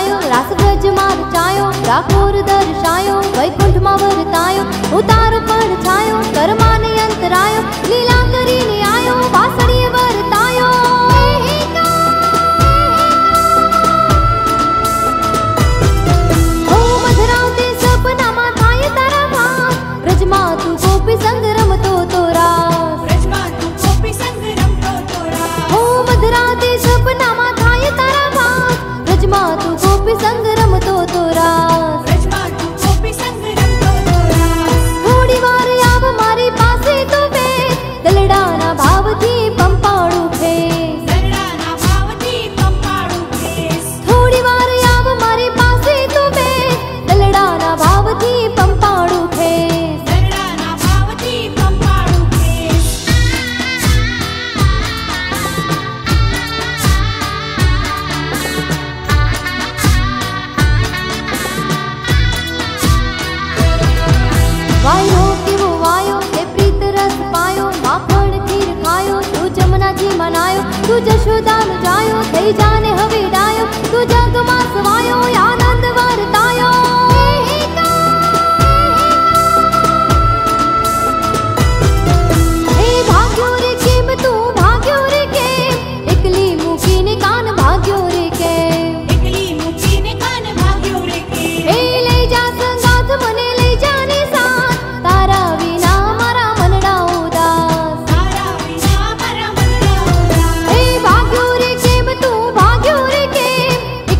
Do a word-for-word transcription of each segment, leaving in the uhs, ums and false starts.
आयो, रास ब्रज मां रचायो, राघोर दर्शायो, वैकुंठ मां वरतायो, उतारो परछायो, कर्माने अंतरायो, लीला करीने आयो, वासड़ीए वरतायो। हो मधराव ते सपना मां थाय तारा भाव, ब्रज मां तू गोपी संग रमतो तोरा, ब्रज मां तू गोपी संग रमतो तोरा। हो मधराव ते सपना मां थाय तारा भाव, ब्रज मां तू गोपी संग रमतो तोरा। थोड़ी वार आव मारी पासे तो वे, दलडाना भाव थी पंपाड़ू थे, थोड़ी वार आव मारी पासे तो वे, दलडाना भाव थी पंपाड़ू थे। वायो कि वो आयो, ते प्रीत रस पायो, माखण खीर खायो, तू जमुना जी मनायो, तू जशोदा जायो, ते जाने हवे डायो, तू जग मां सवायो, आनंद वरतायो। हे भाग्यो रे केम, तू भाग्यो रे केम, एकली मुकी ने कान भाग्यो रे केम, एकली मुकी ने कान भाग्यो रे केम। हे ले जा संगात मने ले जाने सा, तारा विना मारा मनड़ा उदास, तारा विना मारा मनड़ा उदास। हे भाग्यो रे केम, तू भाग्यो रे केम,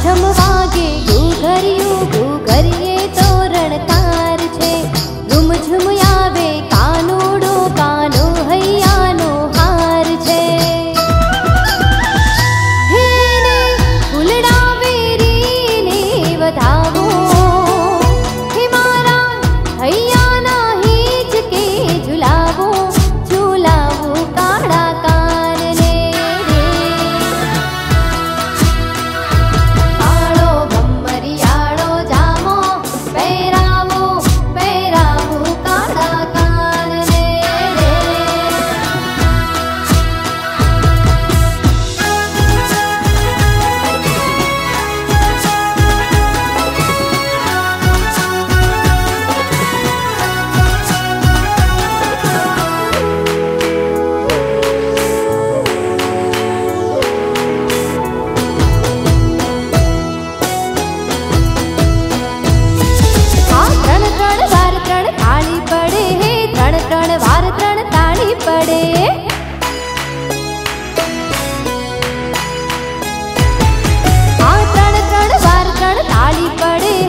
આઠમ વાગે ઘૂઘર્યું ઘૂઘરીએ તોરણ તાર છે, ઝુમઝુમ આવે કાનુડો કાનો હૈયાનો હાર છે। હેને ફૂલડા વેરીને વધાવો, હે મારા હૈયાના હીચ કે ઝુલાવો, ઝુલાવો કાળા કાનને રે। કાળો ભમરિયાળો જામો પહેરાવો, પહેરાવો કાળા કાનને રે। આ ત્રણ ત્રણ વાર ત્રણ થાળી પડે,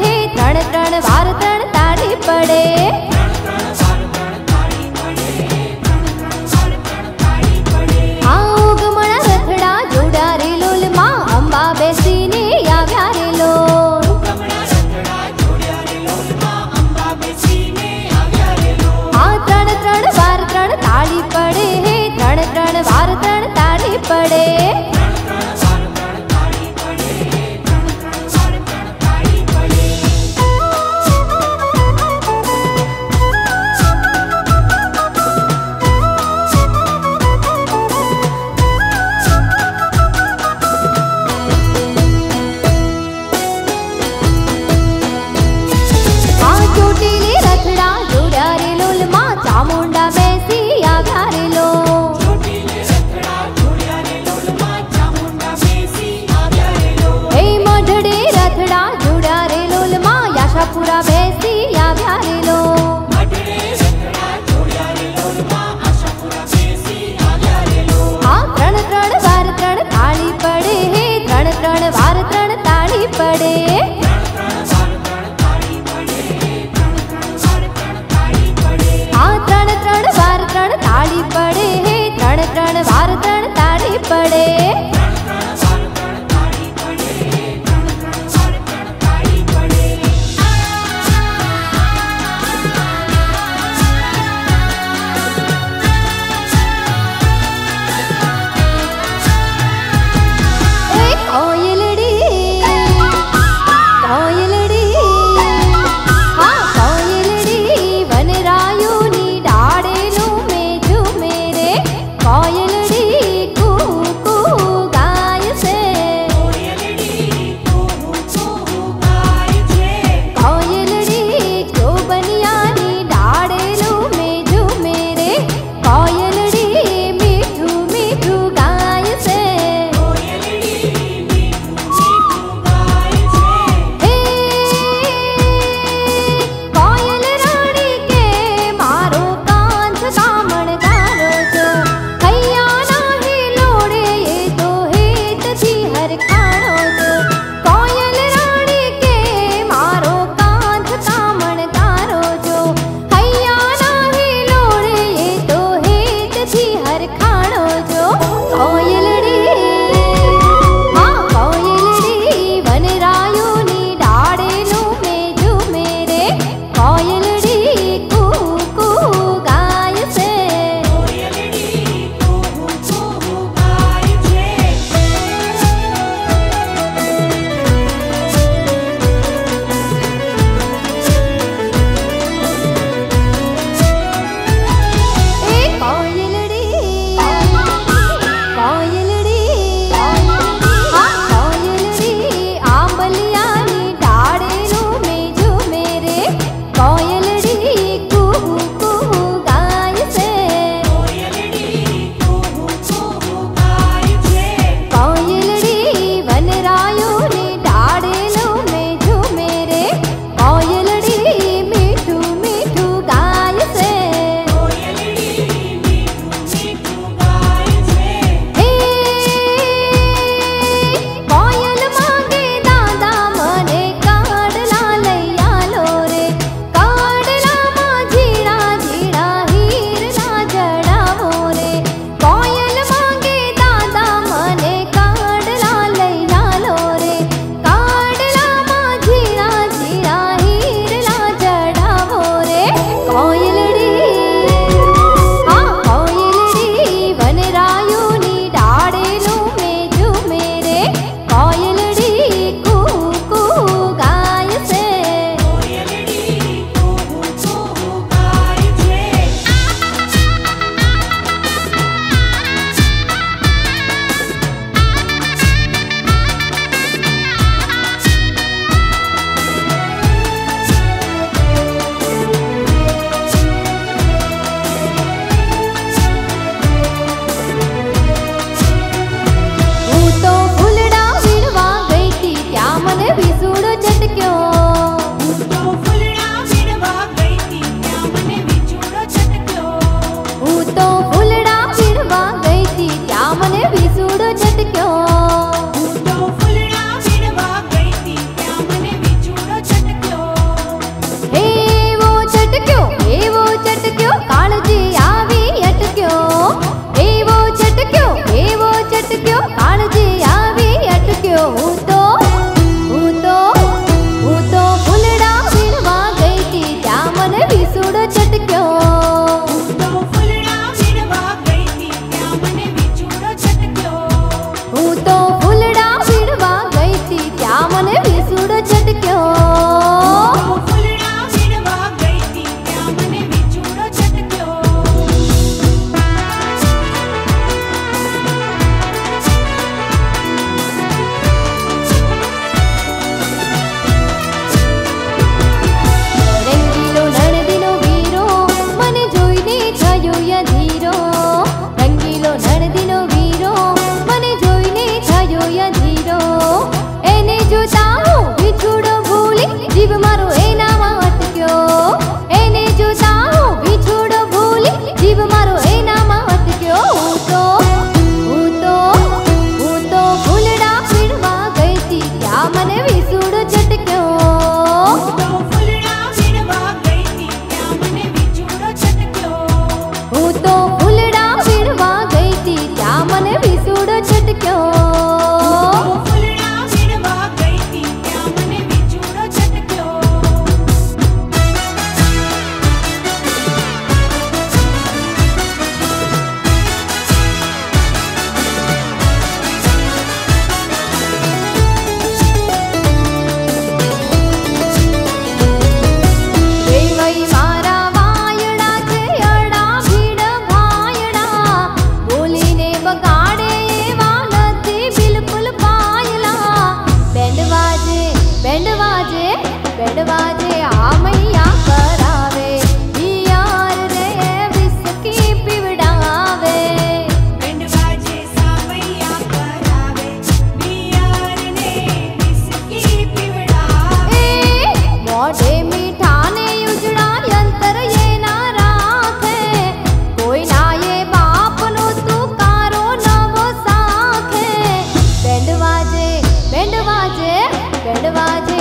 હે ત્રણ ત્રણ વાર ત્રણ થાળી પડે। આ ત્રણ ત્રણ વાર ત્રણ થાળી પડે, હે ત્રણ ત્રણ વાર ત્રણ થાળી પડે। આ ઉગમણા રથડા જોડા રે લોલમાં, અંબા બેસીને આવ્યા રે લોલ। આ ત્રણ ત્રણ વાર ત્રણ તાળી પડે, હે ત્રણ ત્રણ વાર ત્રણ તાળી પડે। આ ચોટીલી રથડા જોડ્યા રે લોલમાં, ચામુંડા બેસી આવ્યા રે લો। એ મઢડે રથડા જોડ્યા રે લોલમાં, યાશાપુરા બેસી આવ્યા રે લો। આ ત્રણ ત્રણ વાર ત્રણ તાળી પડે, હે ત્રણ ત્રણ વાર ત્રણ તાળી પડે। આ ત્રણ ત્રણ વાર ત્રણ તાળી પડે, હે ત્રણ ત્રણ વાર ત્રણ તાળી પડે। એ કોયલડી बैंड बाजे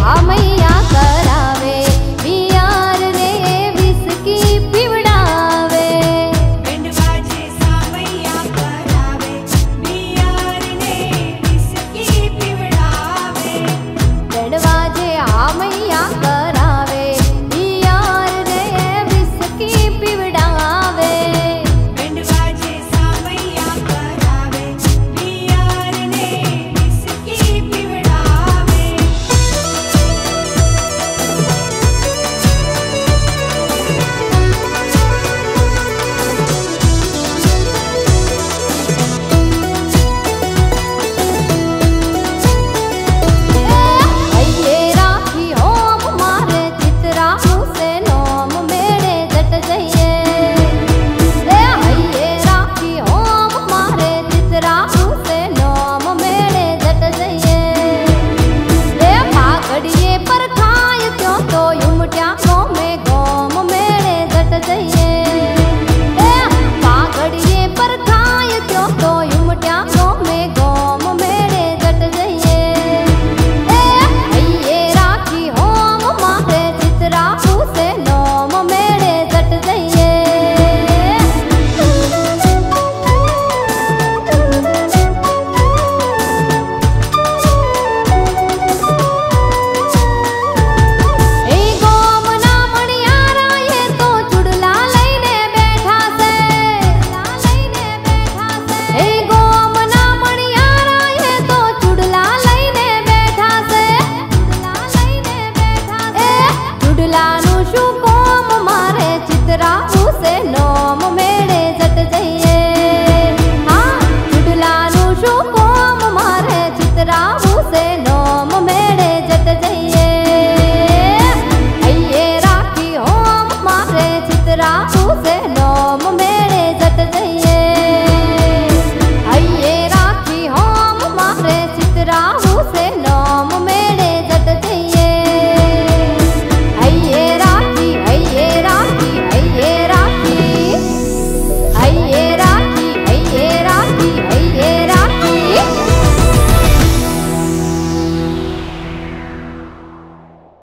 हाँ मैं